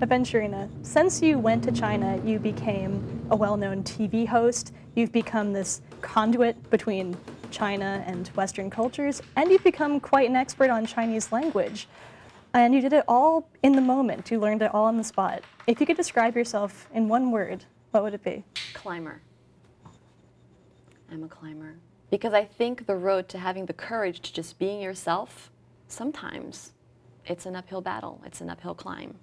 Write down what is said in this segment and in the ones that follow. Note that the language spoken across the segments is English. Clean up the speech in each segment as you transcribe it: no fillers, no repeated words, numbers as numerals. Aventurina, since you went to China, you became a well-known TV host, you've become this conduit between China and Western cultures, and you've become quite an expert on Chinese language. And you did it all in the moment. You learned it all on the spot. If you could describe yourself in one word, what would it be? Climber. I'm a climber. Because I think the road to having the courage to just being yourself, sometimes it's an uphill battle. It's an uphill climb.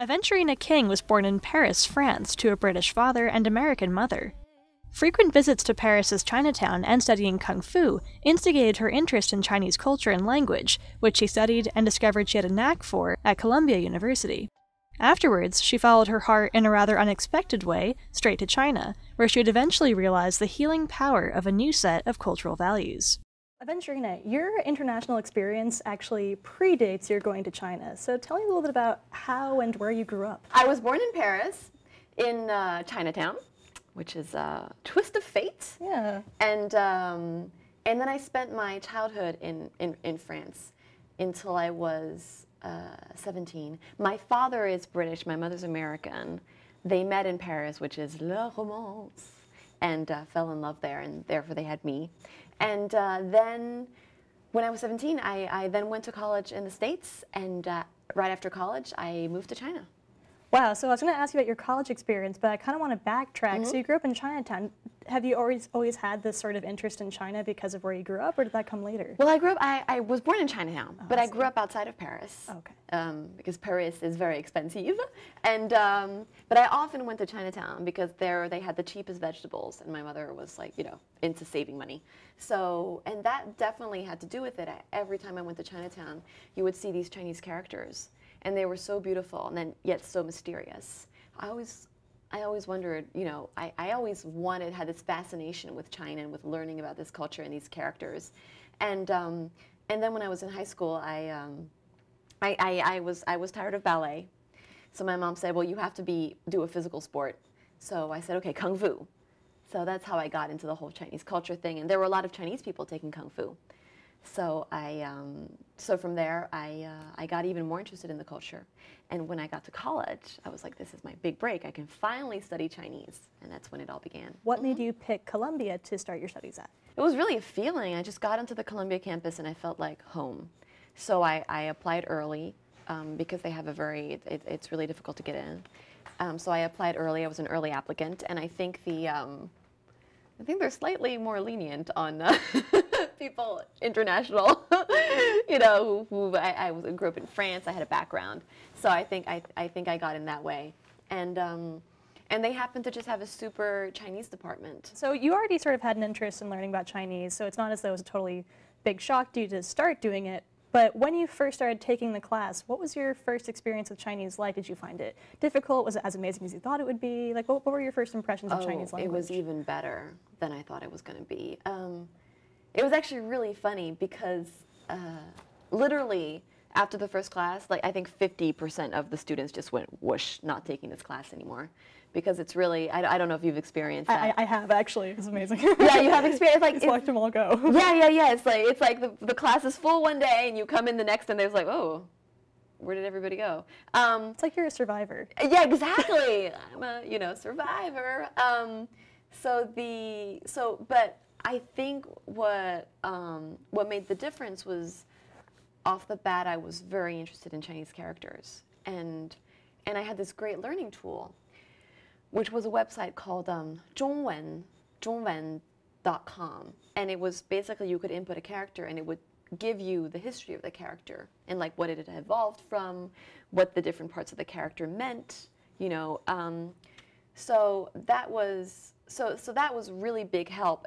Aventurina King was born in Paris, France, to a British father and American mother. Frequent visits to Paris's Chinatown and studying Kung Fu instigated her interest in Chinese culture and language, which she studied and discovered she had a knack for at Columbia University. Afterwards, she followed her heart in a rather unexpected way straight to China, where she would eventually realize the healing power of a new set of cultural values. Aventurina, your international experience actually predates your going to China, so tell me a little bit about how and where you grew up. I was born in Paris, in Chinatown, which is a twist of fate. Yeah. And then I spent my childhood in France until I was 17. My father is British, my mother's American. They met in Paris, which is La Romance, and fell in love there, and therefore they had me. And then, when I was 17, I then went to college in the States, and right after college, I moved to China. Wow, so I was going to ask you about your college experience, but I kind of want to backtrack. Mm-hmm. So you grew up in Chinatown. Have you always had this sort of interest in China because of where you grew up, or did that come later? Well, I grew up, I was born in Chinatown, but I grew up outside of Paris. Okay. Because Paris is very expensive, and, but I often went to Chinatown because there they had the cheapest vegetables, and my mother was like, you know, into saving money. So, and that definitely had to do with it. Every time I went to Chinatown, you would see these Chinese characters. And they were so beautiful, and then yet so mysterious. I always wondered, you know, I always had this fascination with China and with learning about this culture and these characters. And then when I was in high school, I was tired of ballet, so my mom said, well, you have to do a physical sport. So I said, okay, Kung Fu. So that's how I got into the whole Chinese culture thing. And there were a lot of Chinese people taking Kung Fu. So so from there, I got even more interested in the culture. And when I got to college, I was like, this is my big break. I can finally study Chinese. And that's when it all began. What made you pick Columbia to start your studies at? It was really a feeling. I just got onto the Columbia campus, and I felt like home. So I applied early because they have a it's really difficult to get in. So I applied early. I was an early applicant. And I think they're slightly more lenient on people international, you know, who grew up in France. I had a background, so I think I got in that way, and they happened to just have a super Chinese department. So you already sort of had an interest in learning about Chinese, so it's not as though it was a totally big shock to you to start doing it. But when you first started taking the class, what was your first experience with Chinese like? Did you find it difficult? Was it as amazing as you thought it would be? Like, what were your first impressions of Chinese language? It was even better than I thought it was going to be. It was actually really funny because literally after the first class, like I think 50% of the students just went whoosh, not taking this class anymore, because it's really, I don't know if you've experienced that. I have actually. It's amazing. Yeah, you have experienced like just watched them all go. Yeah. It's like the class is full one day and you come in the next and there's like, oh, where did everybody go? It's like you're a survivor. Yeah, exactly. I'm a survivor. But I think what made the difference was, off the bat, I was very interested in Chinese characters, and I had this great learning tool, which was a website called Zhongwen.com, and it was basically you could input a character and it would give you the history of the character and like what it had evolved from, what the different parts of the character meant, so that was really big help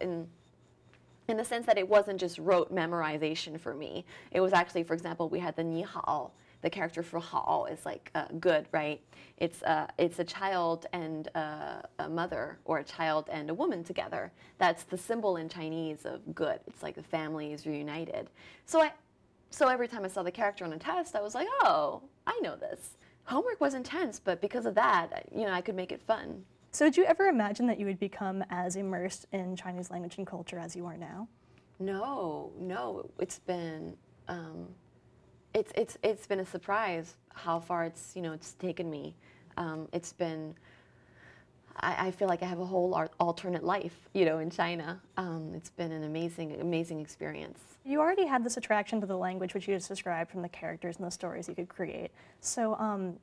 in the sense that it wasn't just rote memorization for me. It was actually, for example, we had the ni hao. The character for hao is like good, right? It's a child and a mother, or a child and a woman together. That's the symbol in Chinese of good. It's like the family is reunited. So every time I saw the character on a test, I was like, oh, I know this. Homework was intense, but because of that, I could make it fun. So did you ever imagine that you would become as immersed in Chinese language and culture as you are now? No, no. It's been it's been a surprise how far it's it's taken me. It's been. I feel like I have a whole alternate life, in China. It's been an amazing, amazing experience. You already had this attraction to the language, which you just described from the characters and the stories you could create. So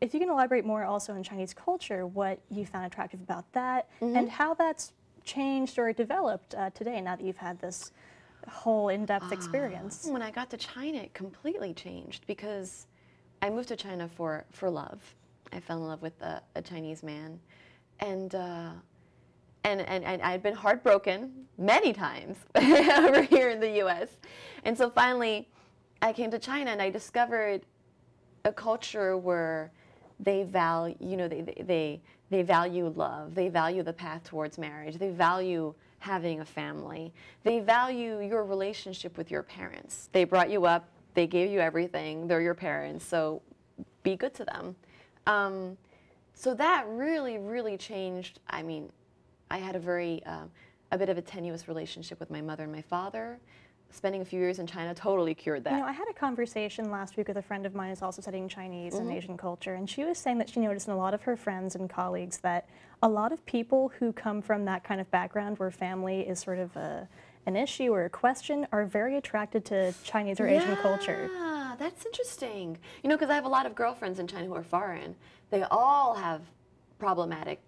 if you can elaborate more also on Chinese culture, what you found attractive about that, mm-hmm. and how that's changed or developed today, now that you've had this whole in-depth experience. When I got to China, it completely changed, because I moved to China for love. I fell in love with a Chinese man. And I'd been heartbroken many times over here in the U.S. And so finally, I came to China and I discovered a culture where they value, they value love, they value the path towards marriage, they value having a family, they value your relationship with your parents. They brought you up, they gave you everything, they're your parents, so be good to them. So that really, really changed. I mean, I had a very, a bit of a tenuous relationship with my mother and my father. Spending a few years in China totally cured that. You know, I had a conversation last week with a friend of mine who's also studying Chinese mm-hmm. and Asian culture, and she was saying that she noticed in a lot of her friends and colleagues that a lot of people who come from that kind of background where family is sort of an issue or a question are very attracted to Chinese or Asian culture. That's interesting. You know, because I have a lot of girlfriends in China who are foreign. They all have problematic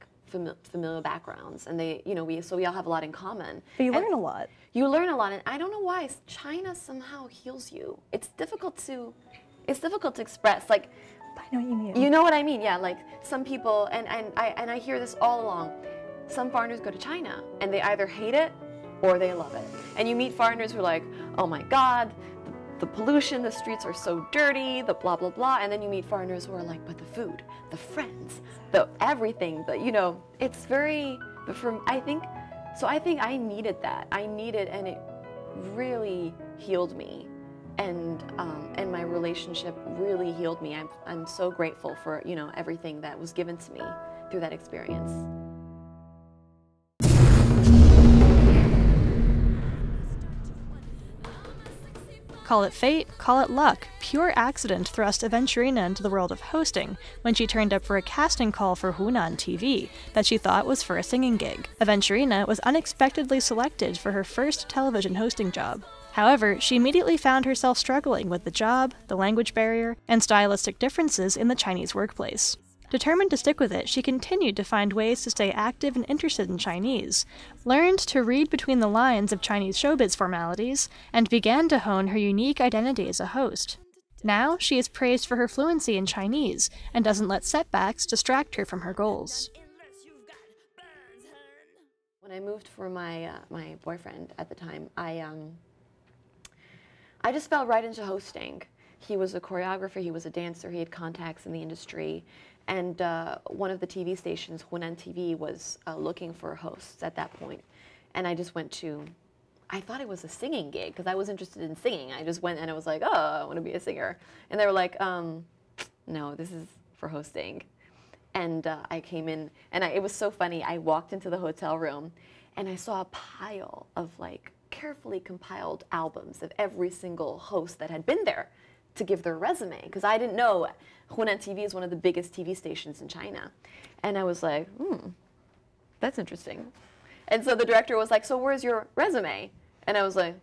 familial backgrounds, and they, so we all have a lot in common. But you learn a lot. You learn a lot, and I don't know why China somehow heals you. It's difficult to express. Like, I know what you mean. You know what I mean? Yeah. Like some people, and I hear this all along. Some foreigners go to China, and they either hate it or they love it. And you meet foreigners who are like, oh my God. The pollution, the streets are so dirty, the blah, blah, blah. And then you meet foreigners who are like, but the food, the friends, the everything, the, it's very, I think I needed that. I needed, and it really healed me. And my relationship really healed me. I'm so grateful for, everything that was given to me through that experience. Call it fate, call it luck, pure accident thrust Aventurina into the world of hosting when she turned up for a casting call for Hunan TV that she thought was for a singing gig. Aventurina was unexpectedly selected for her first television hosting job. However, she immediately found herself struggling with the job, the language barrier, and stylistic differences in the Chinese workplace. Determined to stick with it, she continued to find ways to stay active and interested in Chinese, learned to read between the lines of Chinese showbiz formalities, and began to hone her unique identity as a host. Now, she is praised for her fluency in Chinese and doesn't let setbacks distract her from her goals. When I moved for my my boyfriend at the time, I just fell right into hosting. He was a choreographer, he was a dancer, he had contacts in the industry, and one of the TV stations, Hunan TV, was looking for hosts at that point. And I just went to, I thought it was a singing gig, because I was interested in singing. I just went and I was like, oh, I want to be a singer. And they were like, no, this is for hosting. And I came in, and it was so funny, I walked into the hotel room, and I saw a pile of like carefully compiled albums of every single host that had been there to give their resume, because I didn't know Hunan TV is one of the biggest TV stations in China. And I was like, that's interesting. And so the director was like, so where's your resume? And I was like,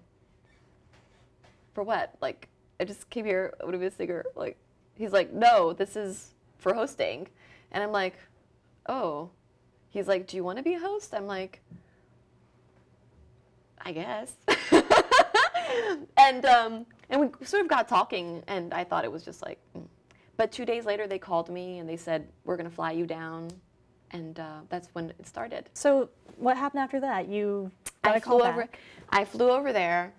for what? Like, I just came here, I want to be a singer. Like, he's like, no, this is for hosting. And I'm like, oh. He's like, do you want to be a host? I'm like, I guess. And we sort of got talking, and I thought it was just like, But 2 days later they called me and they said, we're going to fly you down, and that's when it started. So what happened after that? You got a call back. I flew over there.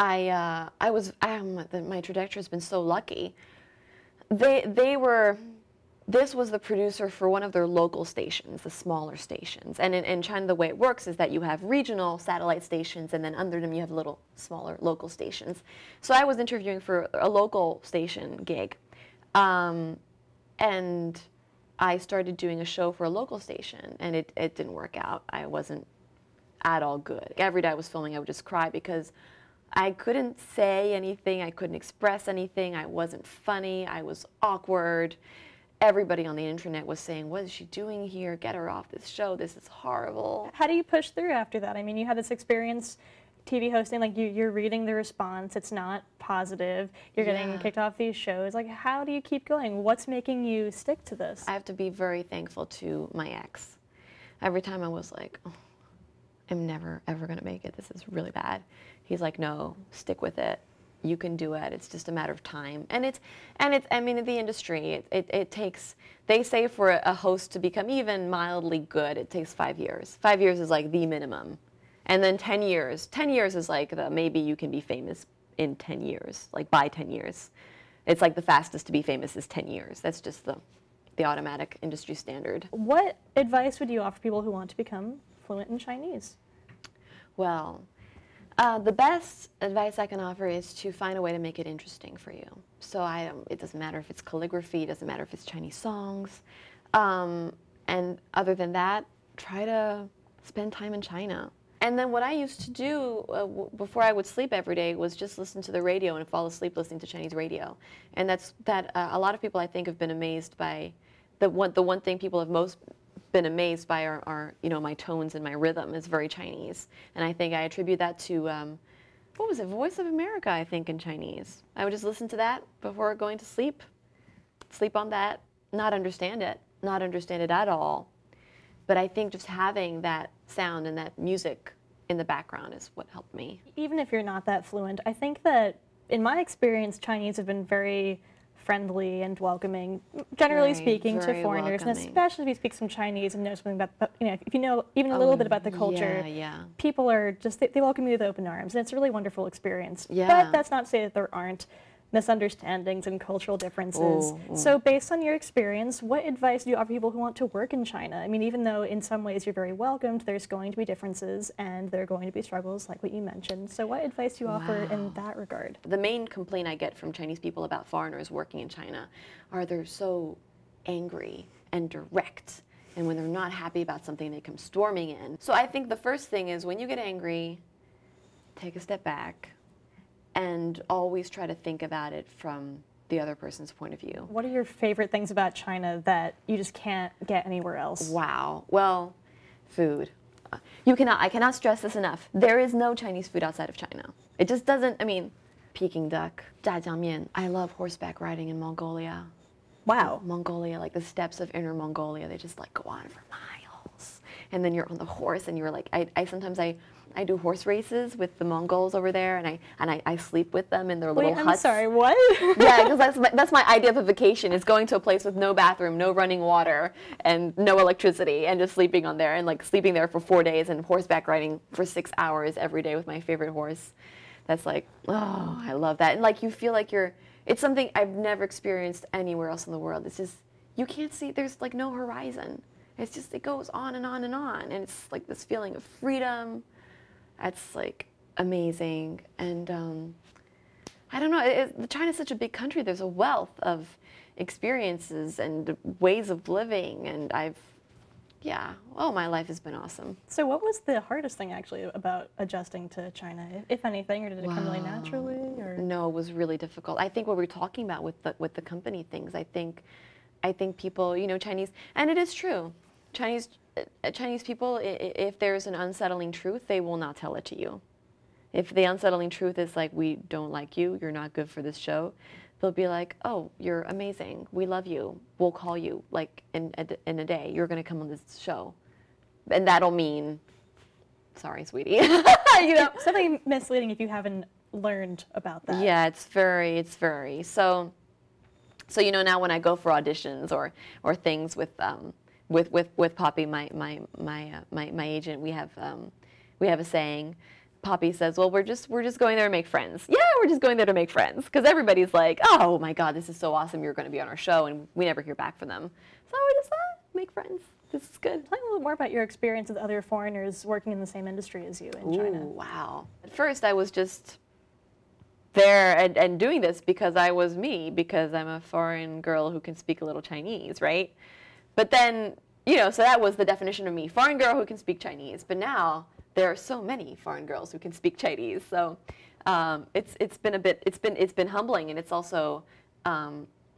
My trajectory's been so lucky. This was the producer for one of their local stations, the smaller stations. And in China, the way it works is that you have regional satellite stations, and then under them you have little, smaller local stations. So I was interviewing for a local station gig. And I started doing a show for a local station, and it didn't work out. I wasn't at all good. Every day I was filming, I would just cry because I couldn't say anything, I couldn't express anything, I wasn't funny, I was awkward. Everybody on the internet was saying, what is she doing here? Get her off this show, this is horrible. How do you push through after that? I mean, you had this experience TV hosting, like you're reading the response, it's not positive, you're getting kicked off these shows. Like, how do you keep going? What's making you stick to this? I have to be very thankful to my ex. Every time I was like, oh, I'm never ever gonna make it, this is really bad. He's like, no, stick with it. You can do it. It's just a matter of time. And it's. I mean, in the industry, it takes. They say for a host to become even mildly good, it takes 5 years. 5 years is like the minimum, and then 10 years. 10 years is like the maybe you can be famous in 10 years. Like by 10 years, it's like the fastest to be famous is 10 years. That's just the automatic industry standard. What advice would you offer people who want to become fluent in Chinese? Well. The best advice I can offer is to find a way to make it interesting for you. So it doesn't matter if it's calligraphy, it doesn't matter if it's Chinese songs. And other than that, try to spend time in China. And then what I used to do before I would sleep every day was just listen to the radio and fall asleep listening to Chinese radio. And a lot of people I think have been amazed by, the one thing people have most been amazed by are you know, my tones and my rhythm is very Chinese, and I think I attribute that to what was it, Voice of America, I think, in Chinese. I would just listen to that before going to sleep, sleep on that, not understand it at all, but I think just having that sound and that music in the background is what helped me. Even if you're not that fluent, I think that in my experience Chinese have been very friendly and welcoming, generally speaking, to foreigners, and especially if you speak some Chinese and know something about, you know, if you know even a little bit about the culture, people are just, they welcome you with open arms, and it's a really wonderful experience. But that's not to say that there aren't misunderstandings and cultural differences. So based on your experience, what advice do you offer people who want to work in China? I mean, even though in some ways you're very welcomed, there's going to be differences and there are going to be struggles like what you mentioned. So what advice do you offer in that regard? The main complaint I get from Chinese people about foreigners working in China are they're so angry and direct. And when they're not happy about something, they come storming in. So I think the first thing is when you get angry, take a step back. And always try to think about it from the other person's point of view. What are your favorite things about China that you just can't get anywhere else? Wow. Well, food. I cannot stress this enough. There is no Chinese food outside of China. It just doesn't, I mean, Peking duck, jjiajangmian. I love horseback riding in Mongolia. Wow. Mongolia, like the steppes of Inner Mongolia, they just like go on for miles. And then you're on the horse and you're like, sometimes I do horse races with the Mongols over there, and I sleep with them in their little huts. Wait, I'm sorry, what? Yeah, because that's my idea of a vacation, is going to a place with no bathroom, no running water, and no electricity, and just sleeping on there, and like sleeping there for 4 days, and horseback riding for 6 hours every day with my favorite horse. That's like, oh, I love that. And like you feel like it's something I've never experienced anywhere else in the world. It's just, you can't see, there's like no horizon. It's just, it goes on and on and on, and it's like this feeling of freedom. That's like amazing, and I don't know. China's such a big country. There's a wealth of experiences and ways of living, and my life has been awesome. So, what was the hardest thing actually about adjusting to China, if anything, or did it come really naturally? Or? No, it was really difficult. I think what we were talking about with the company things. I think people, you know, Chinese, and it is true, Chinese people, if there's an unsettling truth, they will not tell it to you. If the unsettling truth is like, we don't like you, you're not good for this show, they'll be like, oh, you're amazing, we love you, we'll call you like in a day, you're going to come on this show. And that'll mean, sorry, sweetie. You know? Something misleading if you haven't learned about that. Yeah, it's very. So you know, now when I go for auditions or things with Poppy, my agent, we have a saying. Poppy says, "Well, we're just going there to make friends." Yeah, we're just going there to make friends, because everybody's like, "Oh my God, this is so awesome! You're going to be on our show," and we never hear back from them. So we're just make friends. This is good. Tell me a little more about your experience with other foreigners working in the same industry as you in China. Wow. At first, I was just there and doing this because I was me, because I'm a foreign girl who can speak a little Chinese, right? But then, you know, so that was the definition of me, foreign girl who can speak Chinese. But now there are so many foreign girls who can speak Chinese. So it's been humbling, and it's also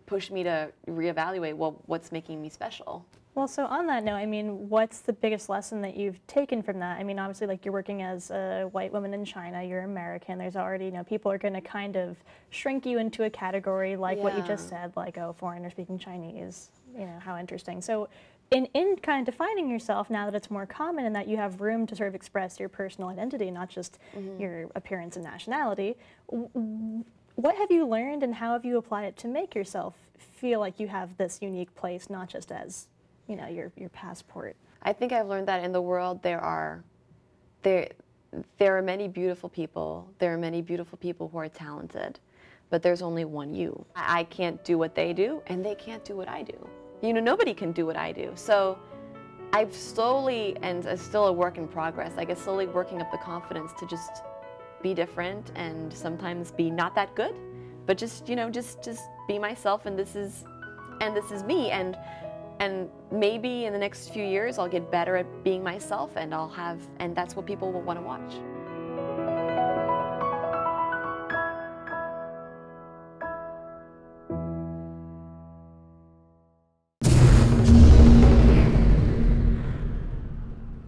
pushed me to reevaluate, well, what's making me special. Well, so on that note, I mean, what's the biggest lesson that you've taken from that? I mean, obviously, like, you're working as a white woman in China, you're American, there's already, you know, people are going to kind of shrink you into a category like what you just said, like, oh, foreigner speaking Chinese, you know, how interesting. So in kind of defining yourself now that it's more common and that you have room to sort of express your personal identity, not just your appearance and nationality, what have you learned and how have you applied it to make yourself feel like you have this unique place, not just as, you know, your passport? I think I've learned that in the world there are many beautiful people. There are many beautiful people who are talented, but there's only one you. I can't do what they do, and they can't do what I do. You know, nobody can do what I do. So I've slowly, and it's still a work in progress, I guess, slowly working up the confidence to just be different and sometimes be not that good, but just, you know, just be myself, and this is me. And maybe in the next few years, I'll get better at being myself, and I'll have, and that's what people will want to watch.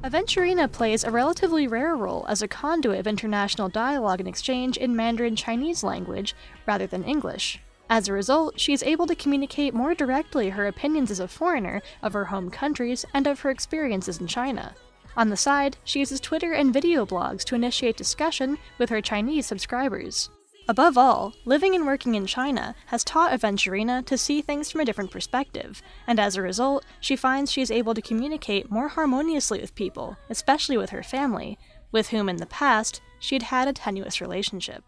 Aventurina plays a relatively rare role as a conduit of international dialogue and exchange in Mandarin Chinese language rather than English. As a result, she is able to communicate more directly her opinions as a foreigner of her home countries and of her experiences in China. On the side, she uses Twitter and video blogs to initiate discussion with her Chinese subscribers. Above all, living and working in China has taught Aventurina to see things from a different perspective, and as a result, she finds she is able to communicate more harmoniously with people, especially with her family, with whom in the past she had had a tenuous relationship.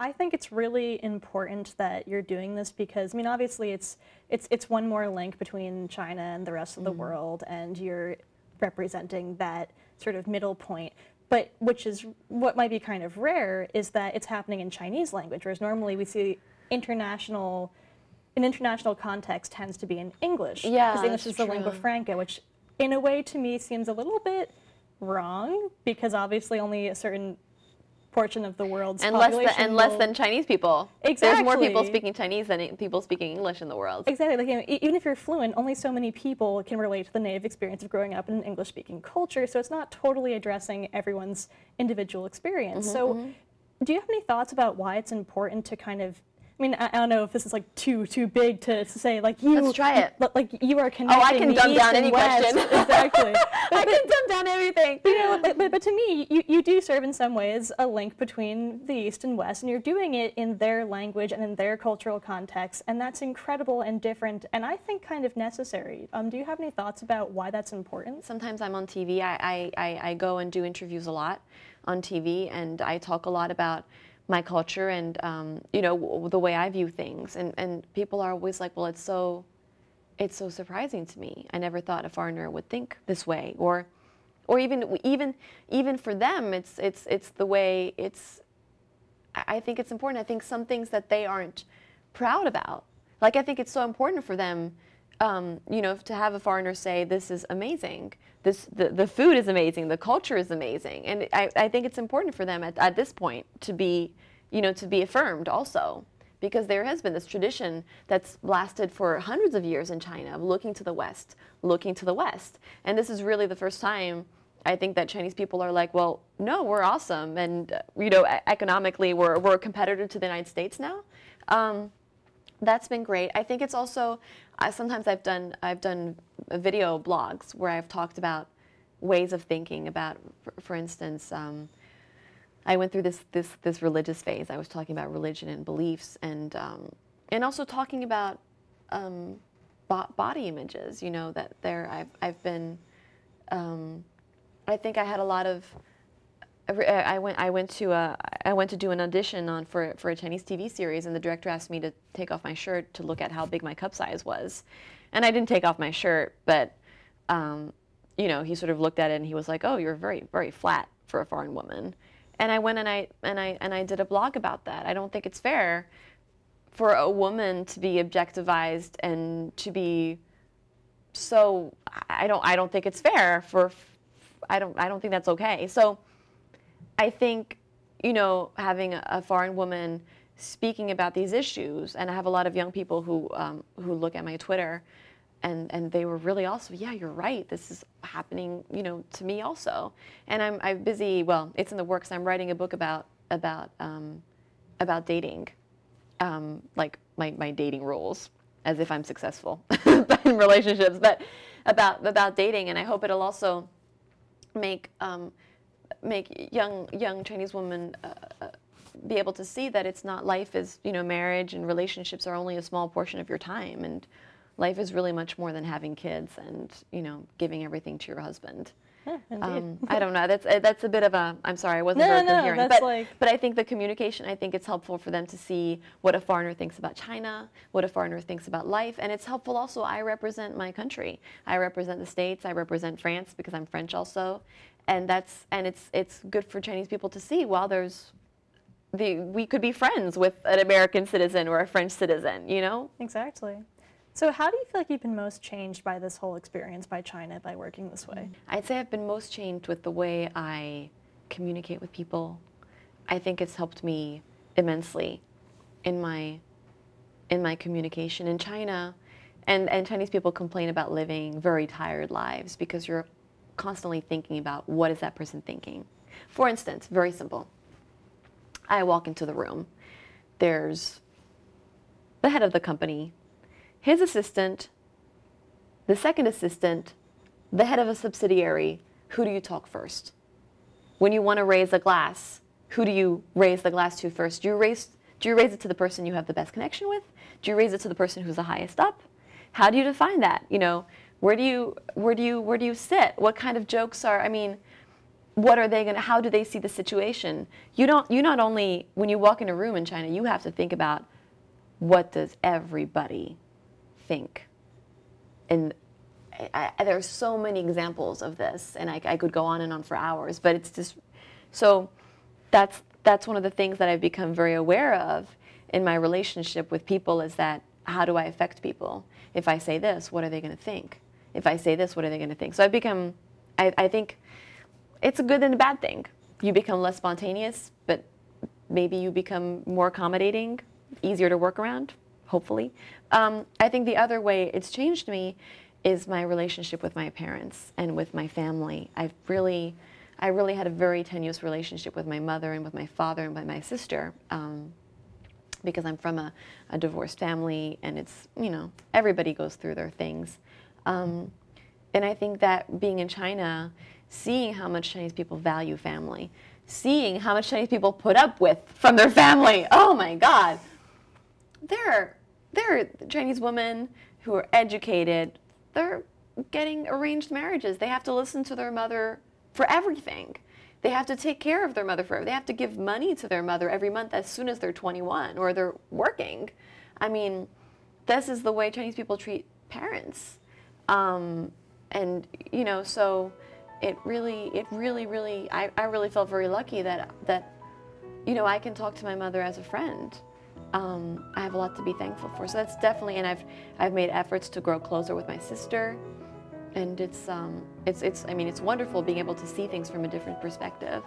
I think it's really important that you're doing this because, I mean, obviously it's one more link between China and the rest of the world, and you're representing that sort of middle point. But which is what might be kind of rare is that it's happening in Chinese language, whereas normally we see an international context tends to be in English. Yeah, because English is the lingua franca, which in a way to me seems a little bit wrong, because obviously only a certain portion of the world's population and less than Chinese people. Exactly. There's more people speaking Chinese than people speaking English in the world. Exactly. Like, you know, even if you're fluent, only so many people can relate to the native experience of growing up in an English-speaking culture, so it's not totally addressing everyone's individual experience. Do you have any thoughts about why it's important to kind of, I mean, I don't know if this is like too big to say, like, you... Let's try it. Like, you are connecting. Oh, I can dumb down any question. Exactly. I can dumb down everything. You know, but to me, you do serve in some ways a link between the East and West, and you're doing it in their language and in their cultural context, and that's incredible and different, and I think kind of necessary. Do you have any thoughts about why that's important? Sometimes I'm on TV. I go and do interviews a lot on TV, and I talk a lot about my culture and, you know, the way I view things. And people are always like, well, it's so surprising to me. I never thought a foreigner would think this way. Or even for them, it's the way it's, I think it's important. I think some things that they aren't proud about. Like, I think it's so important for them, you know, to have a foreigner say, this is amazing. The food is amazing, the culture is amazing, and I think it's important for them at this point to be, you know, to be affirmed also, because there has been this tradition that's lasted for hundreds of years in China of looking to the West, and this is really the first time I think that Chinese people are like, well, no, we're awesome, and you know, economically we're a competitor to the United States now. That's been great. I think it's also sometimes I've done video blogs where I've talked about ways of thinking about, for instance, I went through this religious phase. I was talking about religion and beliefs, and also talking about body images. You know, that there I've been. I think I had a lot of. I went to do an audition for a Chinese TV series, and the director asked me to take off my shirt to look at how big my cup size was, and I didn't take off my shirt, but you know, he sort of looked at it and he was like, "Oh, you're very, very flat for a foreign woman," and I went and I did a blog about that. I don't think it's fair for a woman to be objectivized and to be so, I don't think it's fair for, I don't think that's okay. So I think, you know, having a foreign woman speaking about these issues, and I have a lot of young people who look at my Twitter, and they were really also, yeah, you're right, this is happening, you know, to me also. And I'm busy, well, it's in the works, I'm writing a book about dating, like my dating rules, as if I'm successful in relationships, but about dating, and I hope it'll also make young Chinese women be able to see that it's not, life is, you know, marriage and relationships are only a small portion of your time, and life is really much more than having kids and, you know, giving everything to your husband. Yeah, I don't know, that's a bit of a, I'm sorry, I wasn't very coherent, but I think the communication, I think it's helpful for them to see what a foreigner thinks about China, what a foreigner thinks about life, and it's helpful also, I represent my country, I represent the States, I represent France because I'm French also, and that's, and it's good for Chinese people to see, while there's, we could be friends with an American citizen or a French citizen, you know? Exactly. So how do you feel like you've been most changed by this whole experience by China, by working this way? I'd say I've been most changed with the way I communicate with people. I think it's helped me immensely in my communication in China. And Chinese people complain about living very tired lives because you're constantly thinking about what is that person thinking. For instance, very simple. I walk into the room, there's the head of the company, his assistant, the second assistant, the head of a subsidiary. Who do you talk first? When you want to raise a glass, who do you raise the glass to first? Do you raise it to the person you have the best connection with? Do you raise it to the person who's the highest up? How do you define that? You know, where do you sit? What kind of jokes are, I mean, what are they gonna, how do they see the situation? You not only, when you walk in a room in China, you have to think about what does everybody think. And there are so many examples of this, and I could go on for hours, but it's just, so that's one of the things that I've become very aware of in my relationship with people, is that how do I affect people? If I say this, what are they gonna think? If I say this, what are they gonna think? So I've become, I think, it's a good and a bad thing. You become less spontaneous, but maybe you become more accommodating, easier to work around, hopefully. I think the other way it's changed me is my relationship with my parents and with my family. I really had a very tenuous relationship with my mother and with my father and with my sister, because I'm from a divorced family, and it's, you know, everybody goes through their things. And I think that being in China, seeing how much Chinese people value family, seeing how much Chinese people put up with from their family. Oh my God. There are Chinese women who are educated. They're getting arranged marriages. They have to listen to their mother for everything. They have to take care of their mother forever. They have to give money to their mother every month as soon as they're 21 or they're working. I mean, this is the way Chinese people treat parents. And, you know, so I really felt very lucky that, you know, I can talk to my mother as a friend. I have a lot to be thankful for. So that's definitely, and I've made efforts to grow closer with my sister, and it's, I mean, it's wonderful being able to see things from a different perspective.